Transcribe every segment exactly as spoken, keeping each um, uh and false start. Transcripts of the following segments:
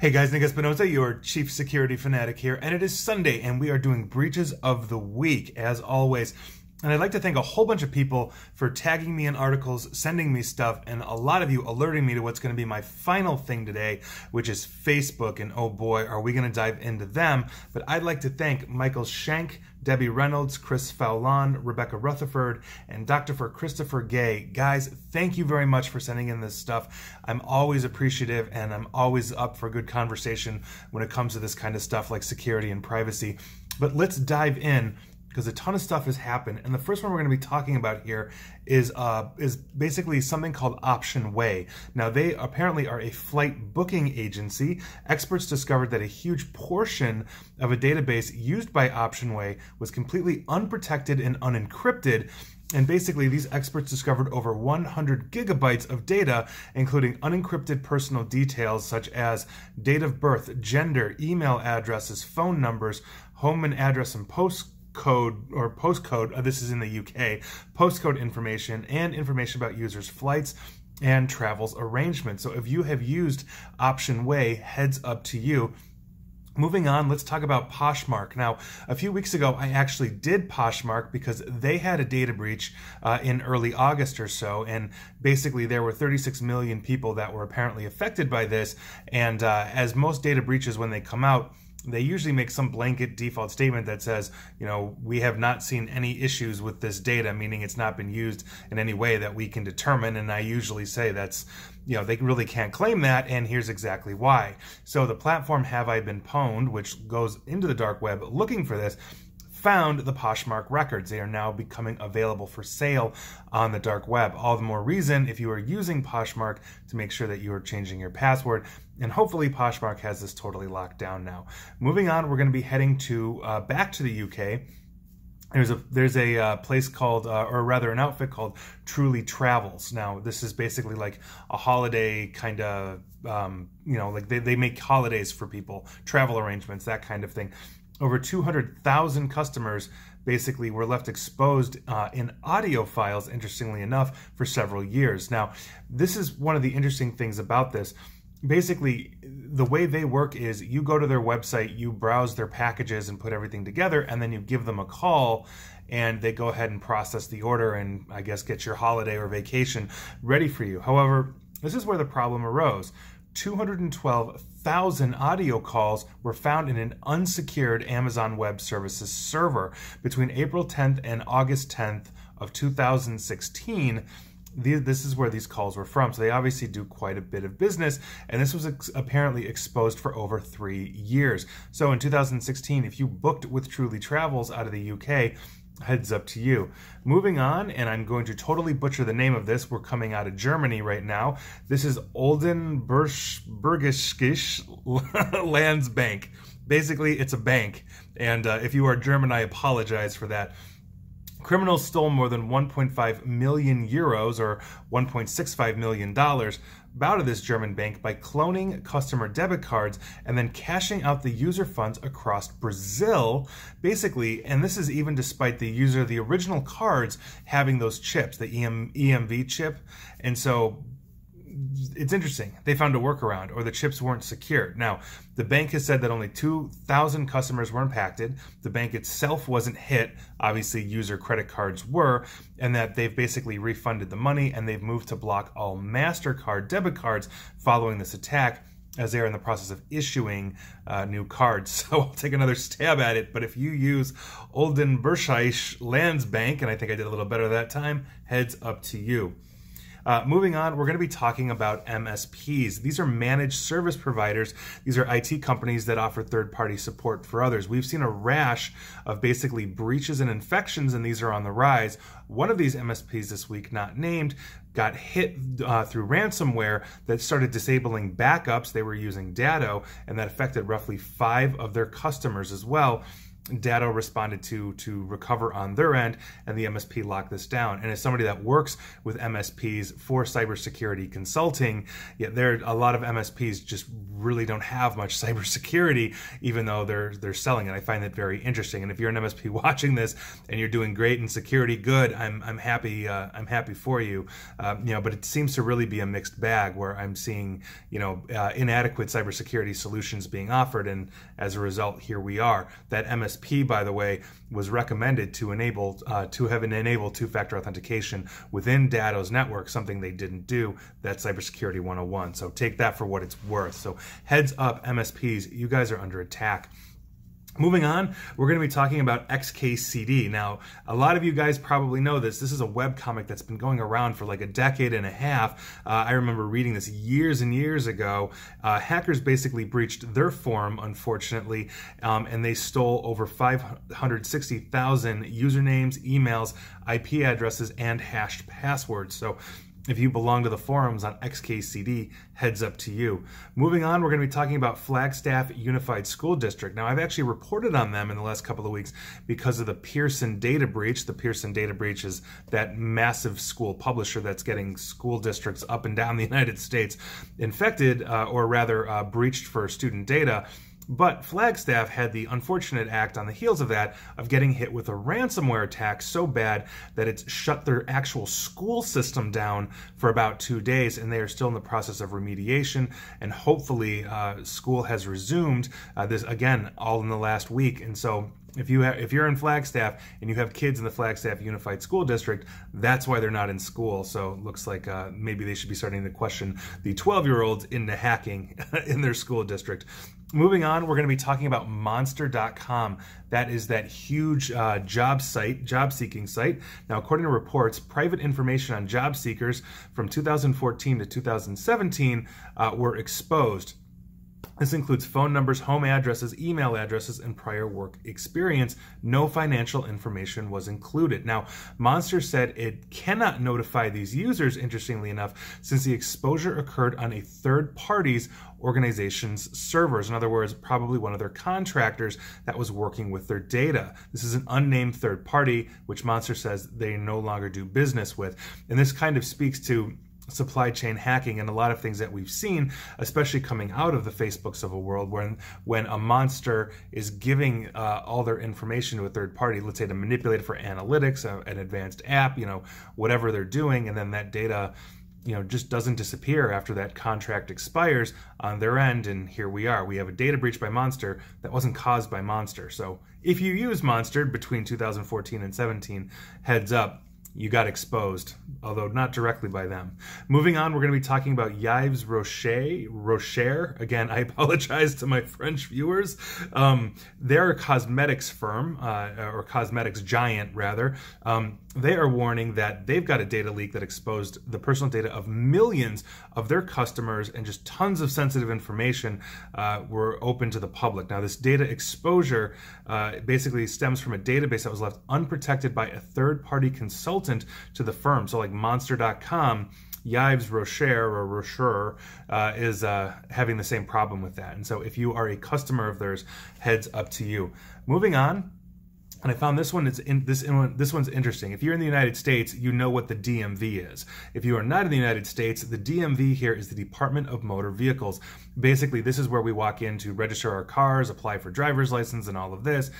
Hey guys, Nick Espinosa, your chief security fanatic here, and it is Sunday, and we are doing Breaches of the Week, as always. And I'd like to thank a whole bunch of people for tagging me in articles, sending me stuff, and a lot of you alerting me to what's going to be my final thing today, which is Facebook, and oh boy, are we going to dive into them. But I'd like to thank Michael Shank, Debbie Reynolds, Chris Foulon, Rebecca Rutherford, and Doctor Christopher Gay. Guys, thank you very much for sending in this stuff. I'm always appreciative, and I'm always up for good conversation when it comes to this kind of stuff like security and privacy. But let's dive in, because a ton of stuff has happened. And the first one we're going to be talking about here is uh, is basically something called OptionWay. Now, they apparently are a flight booking agency. Experts discovered that a huge portion of a database used by OptionWay was completely unprotected and unencrypted. And basically, these experts discovered over one hundred gigabytes of data, including unencrypted personal details such as date of birth, gender, email addresses, phone numbers, home and address and postcode, code or postcode, oh, this is in the U K, postcode information and information about users' flights and travels arrangements. So if you have used OptionWay, heads up to you. Moving on, let's talk about Poshmark. Now, a few weeks ago, I actually did Poshmark because they had a data breach uh, in early August or so, and basically there were thirty-six million people that were apparently affected by this, and uh, as most data breaches, when they come out, they usually make some blanket default statement that says, you know, we have not seen any issues with this data, meaning it's not been used in any way that we can determine. And I usually say that's, you know, they really can't claim that, and here's exactly why. So the platform Have I Been Pwned, which goes into the dark web looking for this, found the Poshmark records. They are now becoming available for sale on the dark web. All the more reason, if you are using Poshmark, to make sure that you are changing your password. And hopefully Poshmark has this totally locked down now. Moving on, we're going to be heading to uh, back to the U K. There's a there's a uh, place called, uh, or rather an outfit called Truly Travels. Now, this is basically like a holiday kind of, um, you know, like they, they make holidays for people, travel arrangements, that kind of thing. Over two hundred thousand customers basically were left exposed uh, in audio files, interestingly enough, for several years. Now, this is one of the interesting things about this. Basically, the way they work is you go to their website, you browse their packages and put everything together, and then you give them a call, and they go ahead and process the order and, I guess, get your holiday or vacation ready for you. However, this is where the problem arose. two hundred twelve thousand audio calls were found in an unsecured Amazon Web Services server. Between April tenth and August tenth of two thousand sixteen, this is where these calls were from. So they obviously do quite a bit of business, and this was ex- apparently exposed for over three years. So in two thousand sixteen, if you booked with Truly Travels out of the U K, heads up to you. Moving on, and I'm going to totally butcher the name of this. We're coming out of Germany right now. This is Oldenburgische Landesbank. Basically, it's a bank. And uh, if you are German, I apologize for that. Criminals stole more than one point five million euros, or one point six five million dollars, out of this German bank by cloning customer debit cards and then cashing out the user funds across Brazil, basically. And this is even despite the user, the original cards, having those chips, the E M, E M V chip. And so it's interesting. They found a workaround, or the chips weren't secured. Now, the bank has said that only two thousand customers were impacted. The bank itself wasn't hit. Obviously, user credit cards were, and that they've basically refunded the money, and they've moved to block all MasterCard debit cards following this attack, as they are in the process of issuing uh, new cards. So I'll take another stab at it, but if you use Oldenburgische Landesbank, and I think I did a little better that time, heads up to you. Uh, moving on, we're going to be talking about M S Ps. These are managed service providers. These are I T companies that offer third-party support for others. We've seen a rash of basically breaches and infections, and these are on the rise. One of these M S Ps this week, not named, got hit uh, through ransomware that started disabling backups. They were using Datto, and that affected roughly five of their customers as well. Datto responded to to recover on their end, and the M S P locked this down. And as somebody that works with M S Ps for cybersecurity consulting, yet there a lot of M S Ps just really don't have much cybersecurity, even though they're they're selling it. I find that very interesting. And if you're an M S P watching this and you're doing great in security, good. I'm I'm happy. Uh, I'm happy for you. Uh, you know, but it seems to really be a mixed bag where I'm seeing you know uh, inadequate cybersecurity solutions being offered, and as a result, here we are. That M S P, by the way, was recommended to enable uh, to have an enabled two-factor authentication within Datto's network, something they didn't do. That's cybersecurity one oh one. So take that for what it's worth. So heads up, M S Ps, you guys are under attack. Moving on, we're going to be talking about X K C D. Now, a lot of you guys probably know this. This is a webcomic that's been going around for like a decade and a half. Uh, I remember reading this years and years ago. Uh, hackers basically breached their forum, unfortunately, um, and they stole over five hundred sixty thousand usernames, emails, I P addresses, and hashed passwords. So if you belong to the forums on X K C D, heads up to you. Moving on, we're going to be talking about Flagstaff Unified School District. Now, I've actually reported on them in the last couple of weeks because of the Pearson data breach. The Pearson data breach is that massive school publisher that's getting school districts up and down the United States infected, uh, or rather uh, breached for student data. But Flagstaff had the unfortunate act on the heels of that of getting hit with a ransomware attack so bad that it's shut their actual school system down for about two days, and they are still in the process of remediation, and hopefully uh, school has resumed, uh, this again all in the last week. And so if you have, if you're in Flagstaff and you have kids in the Flagstaff Unified School District, that's why they're not in school. So it looks like uh, maybe they should be starting to question the twelve-year-olds into hacking in their school district. Moving on, we're going to be talking about Monster dot com. That is that huge uh, job site, job-seeking site. Now, according to reports, private information on job seekers from two thousand fourteen to two thousand seventeen uh, were exposed. This includes phone numbers, home addresses, email addresses, and prior work experience. No financial information was included. Now, Monster said it cannot notify these users, interestingly enough, since the exposure occurred on a third party's organization's servers. In other words, probably one of their contractors that was working with their data. This is an unnamed third party, which Monster says they no longer do business with. And this kind of speaks to supply chain hacking and a lot of things that we've seen, especially coming out of the Facebooks of a world when when a monster is giving uh, all their information to a third party, let's say to manipulate it for analytics, uh, an advanced app, you know, whatever they're doing, and then that data, you know, just doesn't disappear after that contract expires on their end. And here we are. We have a data breach by Monster that wasn't caused by Monster. So if you use Monster between two thousand fourteen and seventeen, heads up, you got exposed, although not directly by them. Moving on, we're going to be talking about Yves Rocher. Rocher. Again, I apologize to my French viewers. Um, they're a cosmetics firm, uh, or cosmetics giant, rather. Um, they are warning that they've got a data leak that exposed the personal data of millions of their customers, and just tons of sensitive information uh, were open to the public. Now, this data exposure uh, basically stems from a database that was left unprotected by a third-party consultant to the firm. So like Monster dot com, Yves Rocher or Rocher uh, is uh, having the same problem with that. And so if you are a customer of theirs, heads up to you. Moving on. And I found this one, it's in, this, in, this one's interesting. If you're in the United States, you know what the D M V is. If you are not in the United States, the D M V here is the Department of Motor Vehicles. Basically, this is where we walk in to register our cars, apply for driver's license, and all of this.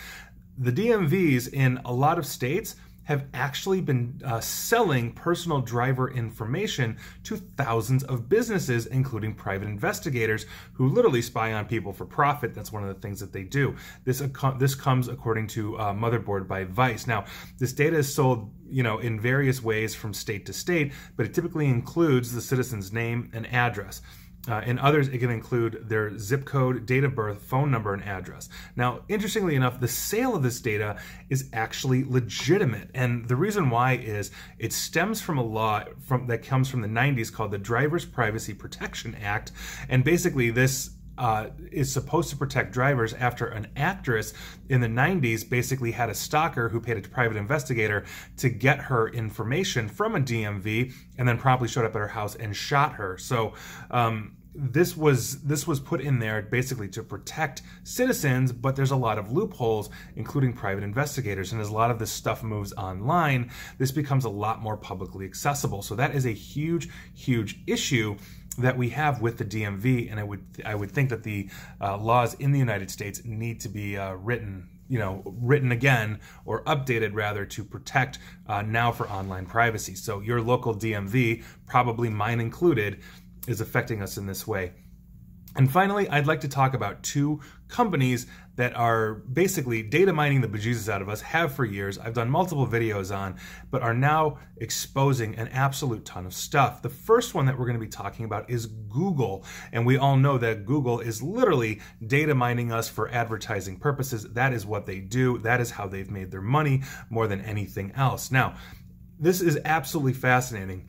The D M Vs in a lot of states have actually been uh, selling personal driver information to thousands of businesses, including private investigators who literally spy on people for profit. That's one of the things that they do. This, this comes according to uh, Motherboard by Vice. Now, this data is sold, you know, in various ways from state to state, but it typically includes the citizen's name and address. Uh, in others, it can include their zip code, date of birth, phone number, and address. Now, interestingly enough, the sale of this data is actually legitimate. And the reason why is it stems from a law from, that comes from the nineties called the Driver's Privacy Protection Act. And basically this Uh, is supposed to protect drivers after an actress in the nineties basically had a stalker who paid a private investigator to get her information from a D M V and then promptly showed up at her house and shot her. So um, this was this was put in there basically to protect citizens, but there's a lot of loopholes, including private investigators. And as a lot of this stuff moves online, this becomes a lot more publicly accessible. So that is a huge, huge issue that we have with the D M V. And I would I would think that the uh, laws in the United States need to be uh, written, you know, written again or updated rather to protect uh, now for online privacy. So your local D M V, probably mine included, is affecting us in this way. And finally, I'd like to talk about two companies that are basically data mining the bejesus out of us, have for years, I've done multiple videos on, but are now exposing an absolute ton of stuff. The first one that we're gonna be talking about is Google. And we all know that Google is literally data mining us for advertising purposes. That is what they do. That is how they've made their money more than anything else. Now, this is absolutely fascinating.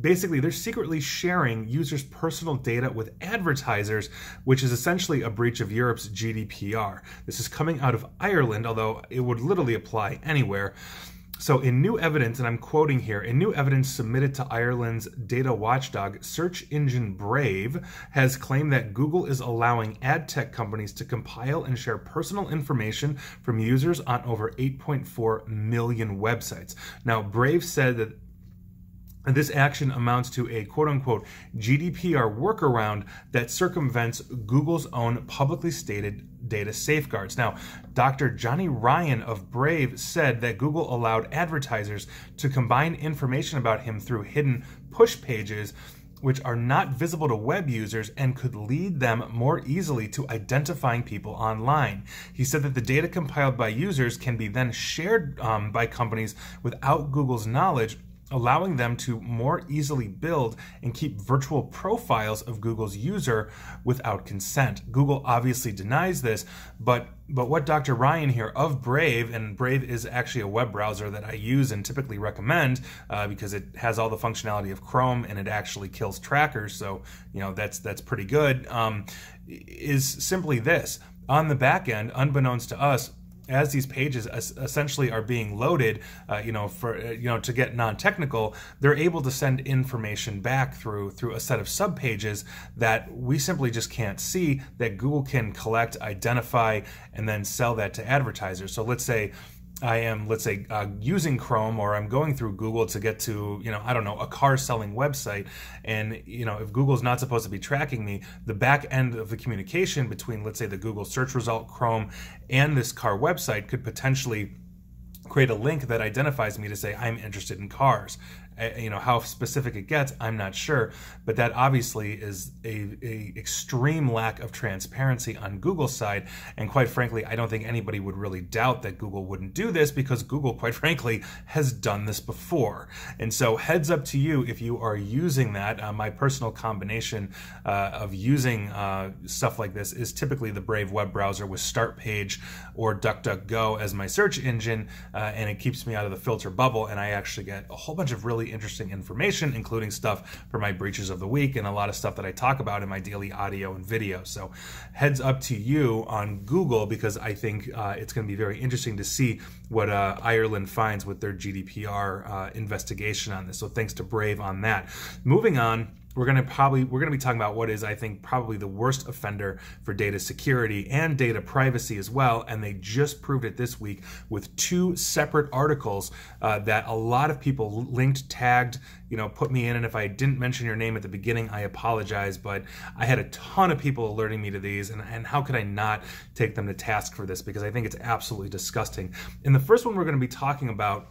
Basically, they're secretly sharing users' personal data with advertisers, which is essentially a breach of Europe's G D P R. This is coming out of Ireland, although it would literally apply anywhere. So in new evidence, and I'm quoting here, in new evidence submitted to Ireland's data watchdog search engine Brave has claimed that Google is allowing ad tech companies to compile and share personal information from users on over eight point four million websites. Now, Brave said that this action amounts to a quote-unquote G D P R workaround that circumvents Google's own publicly stated data safeguards. Now, Doctor Johnny Ryan of Brave said that Google allowed advertisers to combine information about him through hidden push pages, which are not visible to web users and could lead them more easily to identifying people online. He said that the data compiled by users can be then shared um, by companies without Google's knowledge, allowing them to more easily build and keep virtual profiles of Google's user without consent. Google obviously denies this, but but what Doctor Ryan here of Brave, and Brave is actually a web browser that I use and typically recommend uh, because it has all the functionality of Chrome and it actually kills trackers, so you know that's that's pretty good. Um, is simply this: on the back end, unbeknownst to us, as these pages essentially are being loaded, uh, you know, for uh, you know, to get non-technical, they're able to send information back through through a set of subpages that we simply just can't see. That Google can collect, identify, and then sell that to advertisers. So let's say I am, let's say, uh, using Chrome, or I'm going through Google to get to, you know, I don't know, a car selling website. And, you know, if Google's not supposed to be tracking me, the back end of the communication between, let's say, the Google search result, Chrome, and this car website could potentially create a link that identifies me to say, I'm interested in cars. You know, how specific it gets, I'm not sure, but that obviously is a, a extreme lack of transparency on Google's side. And quite frankly, I don't think anybody would really doubt that Google wouldn't do this, because Google, quite frankly, has done this before. And so heads up to you if you are using that. Uh, my personal combination uh, of using uh, stuff like this is typically the Brave web browser with Startpage or DuckDuckGo as my search engine, uh, and it keeps me out of the filter bubble, and I actually get a whole bunch of really interesting information, including stuff for my breaches of the week and a lot of stuff that I talk about in my daily audio and video. So heads up to you on Google, because I think uh, it's going to be very interesting to see what uh, Ireland finds with their G D P R uh, investigation on this. So thanks to Brave on that. Moving on, we're going to probably we're going to be talking about what is, I think, probably the worst offender for data security and data privacy as well. And they just proved it this week with two separate articles uh, that a lot of people linked, tagged, you know, put me in. And if I didn't mention your name at the beginning, I apologize. But I had a ton of people alerting me to these. And, and how could I not take them to task for this? Because I think it's absolutely disgusting. And the first one we're going to be talking about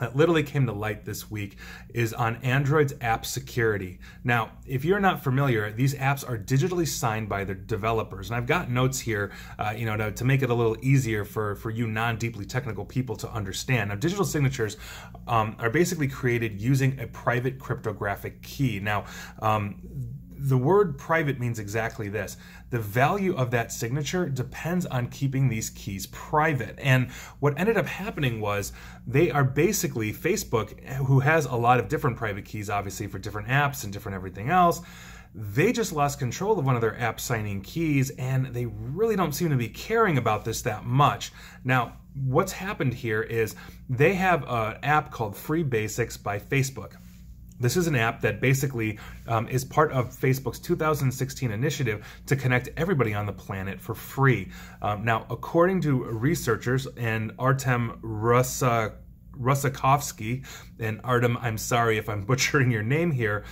that literally came to light this week is on Android's app security. Now, if you're not familiar, these apps are digitally signed by their developers. And I've got notes here, uh, you know, to, to make it a little easier for, for you non-deeply technical people to understand. Now, digital signatures um, are basically created using a private cryptographic key. Now, um, the word private means exactly this. The value of that signature depends on keeping these keys private. And what ended up happening was they are basically, Facebook, who has a lot of different private keys, obviously, for different apps and different everything else, they just lost control of one of their app signing keys, and they really don't seem to be caring about this that much. Now, what's happened here is they have an app called Free Basics by Facebook. This is an app that basically um, is part of Facebook's two thousand sixteen initiative to connect everybody on the planet for free. Um, now, according to researchers and Artem Rusakovsky, and Artem, I'm sorry if I'm butchering your name here,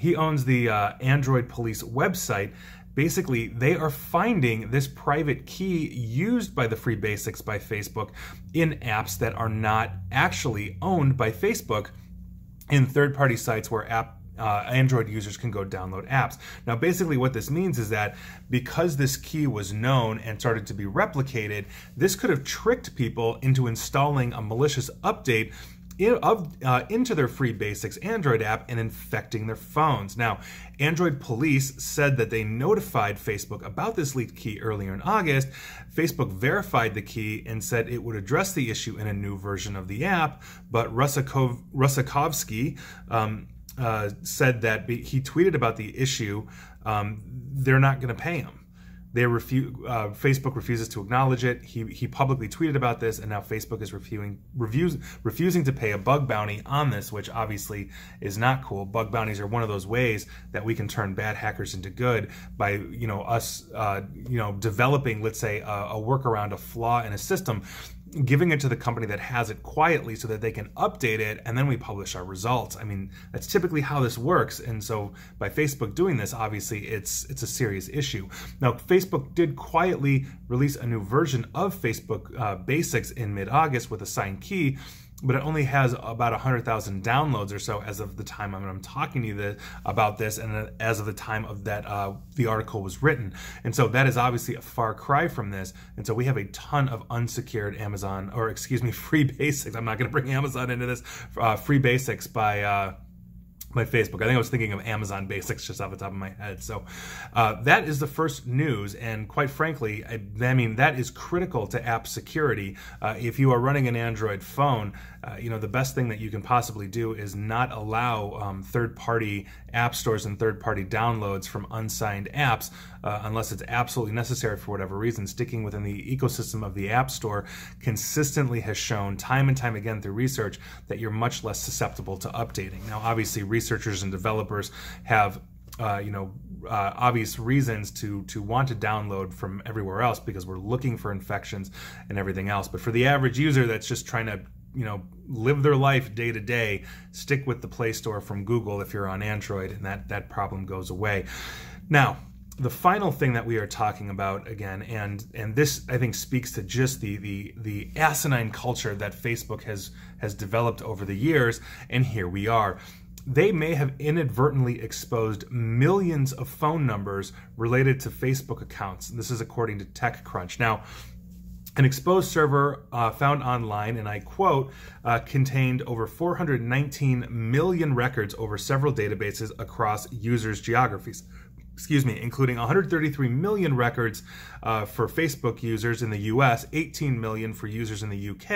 he owns the uh, Android Police website. Basically, they are finding this private key used by the Free Basics by Facebook in apps that are not actually owned by Facebook, in third-party sites where app uh, Android users can go download apps. Now, basically what this means is that because this key was known and started to be replicated, this could have tricked people into installing a malicious update Of, uh, into their Free Basics Android app and infecting their phones. Now, Android Police said that they notified Facebook about this leaked key earlier in August. Facebook verified the key and said it would address the issue in a new version of the app, but Rusakov, Rusakovsky um, uh, said that he tweeted about the issue. Um, they're not going to pay him. They refuse. Uh, Facebook refuses to acknowledge it. He he publicly tweeted about this, and now Facebook is refusing refusing to pay a bug bounty on this, which obviously is not cool. Bug bounties are one of those ways that we can turn bad hackers into good by you know us uh, you know developing, let's say, a, a workaround, a flaw in a system, giving it to the company that has it quietly so that they can update it, and then we publish our results. I mean, that's typically how this works, and so by Facebook doing this, obviously it's it's a serious issue. Now, Facebook did quietly release a new version of Facebook uh, Basics in mid-August with a signed key, but it only has about one hundred thousand downloads or so as of the time I'm, I'm talking to you the, about this, and as of the time of that uh, the article was written. And so that is obviously a far cry from this. And so we have a ton of unsecured Amazon, or excuse me, Free Basics. I'm not going to bring Amazon into this. Uh, Free Basics by... Uh, My Facebook. I think I was thinking of Amazon Basics just off the top of my head. So uh, that is the first news, and quite frankly, I, I mean, that is critical to app security. Uh, if you are running an Android phone, uh, you know, the best thing that you can possibly do is not allow um, third-party app stores and third-party downloads from unsigned apps uh, unless it's absolutely necessary for whatever reason. Sticking within the ecosystem of the app store consistently has shown time and time again through research that you're much less susceptible to updating. Now, obviously, researchers and developers have uh, you know, uh, obvious reasons to, to want to download from everywhere else because we're looking for infections and everything else. But for the average user that's just trying to you know, live their life day to day, stick with the Play Store from Google if you're on Android, and that, that problem goes away. Now, the final thing that we are talking about, again, and and this I think speaks to just the the the asinine culture that Facebook has has developed over the years, and here we are. They may have inadvertently exposed millions of phone numbers related to Facebook accounts. This is according to TechCrunch. Now, an exposed server uh, found online, and I quote, uh, contained over four hundred nineteen million records over several databases across users' geographies. Excuse me, including one hundred thirty-three million records uh, for Facebook users in the U S, eighteen million for users in the U K,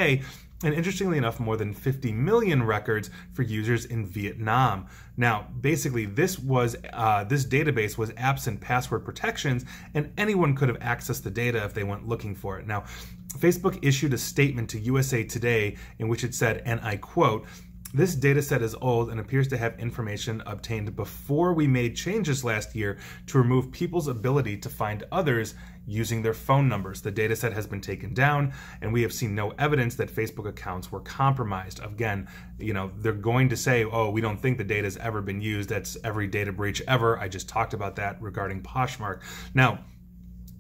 and interestingly enough, more than fifty million records for users in Vietnam. Now, basically, this was uh, this database was absent password protections, and anyone could have accessed the data if they went looking for it. Now, Facebook issued a statement to U S A Today in which it said, and I quote, "This data set is old and appears to have information obtained before we made changes last year to remove people's ability to find others using their phone numbers. The data set has been taken down, and we have seen no evidence that Facebook accounts were compromised." Again, you know, they're going to say, oh, we don't think the data has ever been used. That's every data breach ever. I just talked about that regarding Poshmark. Now,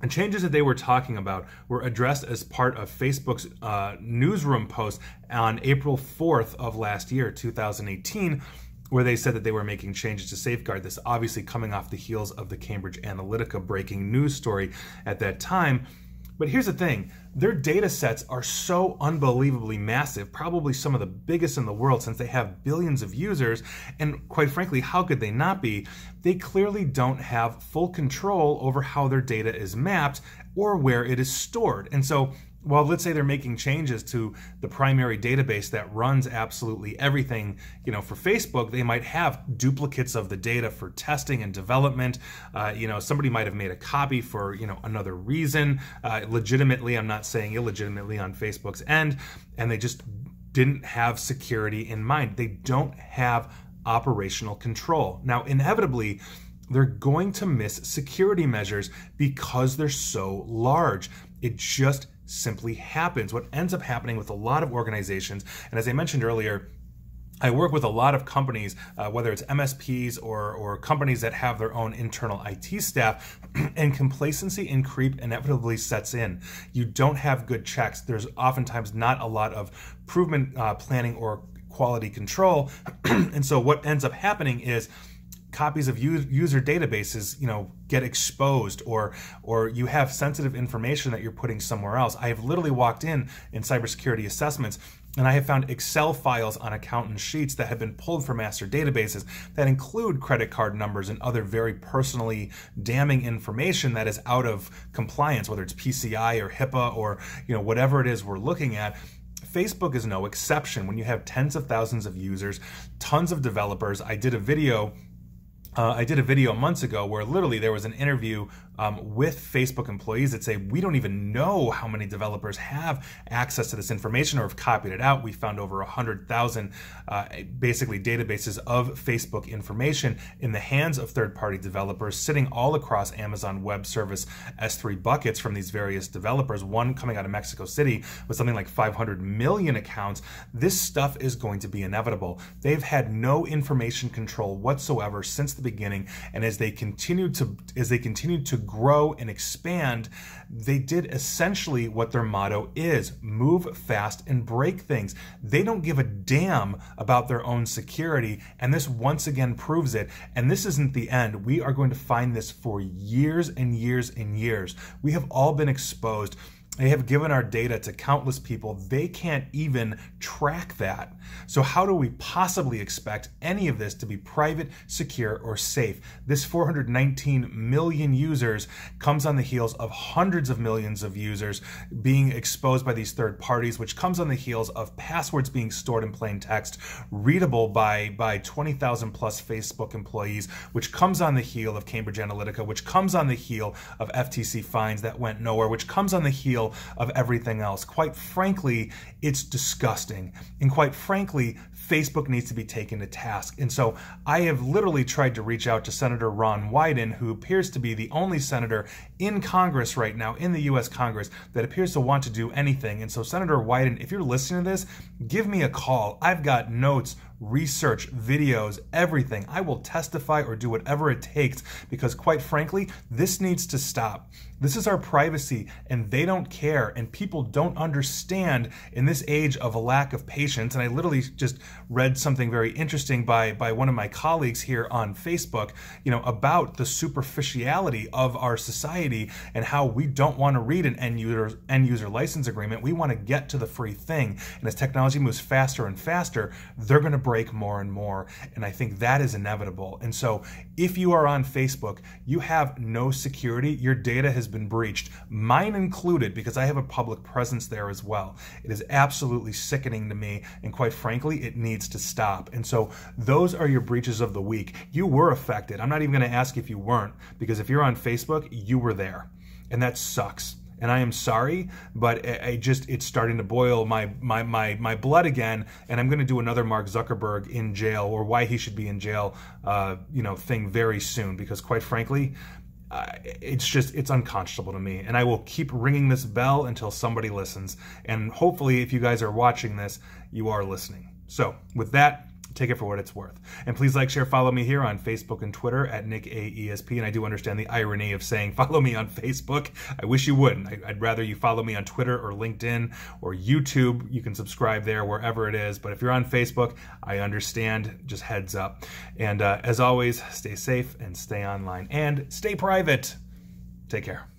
the changes that they were talking about were addressed as part of Facebook's uh, newsroom post on April fourth of last year, two thousand eighteen, where they said that they were making changes to safeguard this, obviously coming off the heels of the Cambridge Analytica breaking news story at that time. But here's the thing, their data sets are so unbelievably massive, probably some of the biggest in the world since they have billions of users, and quite frankly, how could they not be? They clearly don't have full control over how their data is mapped or where it is stored. And so, well, let's say they're making changes to the primary database that runs absolutely everything, you know, for Facebook, they might have duplicates of the data for testing and development. Uh, you know, somebody might have made a copy for, you know, another reason, uh, legitimately, I'm not saying illegitimately on Facebook's end, and they just didn't have security in mind. They don't have operational control. Now, inevitably, they're going to miss security measures because they're so large. It just simply happens. What ends up happening with a lot of organizations, and as I mentioned earlier, I work with a lot of companies, uh, whether it's M S Ps or, or companies that have their own internal I T staff, and complacency and creep inevitably sets in. You don't have good checks. There's oftentimes not a lot of improvement uh, planning or quality control. And so what ends up happening is copies of user databases, you know, get exposed, or or you have sensitive information that you're putting somewhere else. I have literally walked in in cybersecurity assessments, and I have found Excel files on accountant sheets that have been pulled from master databases that include credit card numbers and other very personally damning information that is out of compliance, whether it's P C I or HIPAA or, you know, whatever it is we're looking at. Facebook is no exception. When you have tens of thousands of users, tons of developers, I did a video Uh, I did a video months ago where literally there was an interview um, with Facebook employees that say, we don't even know how many developers have access to this information or have copied it out. We found over one hundred thousand uh, basically databases of Facebook information in the hands of third-party developers sitting all across Amazon Web Service S three buckets from these various developers, one coming out of Mexico City with something like five hundred million accounts. This stuff is going to be inevitable. They've had no information control whatsoever since the beginning, and as they continued to as they continued to grow and expand, they did essentially what their motto is: move fast and break things. They don't give a damn about their own security, and this once again proves it. And this isn't the end. We are going to find this for years and years and years. We have all been exposed. They have given our data to countless people. They can't even track that. So how do we possibly expect any of this to be private, secure, or safe? This four hundred nineteen million users comes on the heels of hundreds of millions of users being exposed by these third parties, which comes on the heels of passwords being stored in plain text, readable by, by twenty thousand plus Facebook employees, which comes on the heel of Cambridge Analytica, which comes on the heel of F T C fines that went nowhere, which comes on the heel of everything else. Quite frankly, it's disgusting. And quite frankly, Facebook needs to be taken to task. And so I have literally tried to reach out to Senator Ron Wyden, who appears to be the only senator in Congress right now, in the U S Congress, that appears to want to do anything. And so Senator Wyden, if you're listening to this, give me a call. I've got notes, research, videos, everything. I will testify or do whatever it takes, because quite frankly, this needs to stop. This is our privacy, and they don't care, and people don't understand in this age of a lack of patience. And I literally just read something very interesting by, by one of my colleagues here on Facebook, you know, about the superficiality of our society and how we don't want to read an end user, end user license agreement. We want to get to the free thing. And as technology moves faster and faster, they're going to break more and more. And I think that is inevitable. And so if you are on Facebook, you have no security. Your data has been breached, mine included, because I have a public presence there as well. It is absolutely sickening to me. And quite frankly, it needs to stop. And so those are your breaches of the week. You were affected. I'm not even going to ask if you weren't, because if you're on Facebook, you were there. And that sucks. And I am sorry, but I just, it's starting to boil my, my, my, my blood again. And I'm going to do another Mark Zuckerberg in jail, or why he should be in jail, uh, you know, thing very soon, because quite frankly, uh, it's just, it's unconscionable to me. And I will keep ringing this bell until somebody listens. And hopefully, if you guys are watching this, you are listening. So with that, take it for what it's worth. And please like, share, follow me here on Facebook and Twitter at Nick A. E S P. And I do understand the irony of saying follow me on Facebook. I wish you wouldn't. I'd rather you follow me on Twitter or LinkedIn or YouTube. You can subscribe there, wherever it is. But if you're on Facebook, I understand. Just heads up. And uh, as always, stay safe and stay online and stay private. Take care.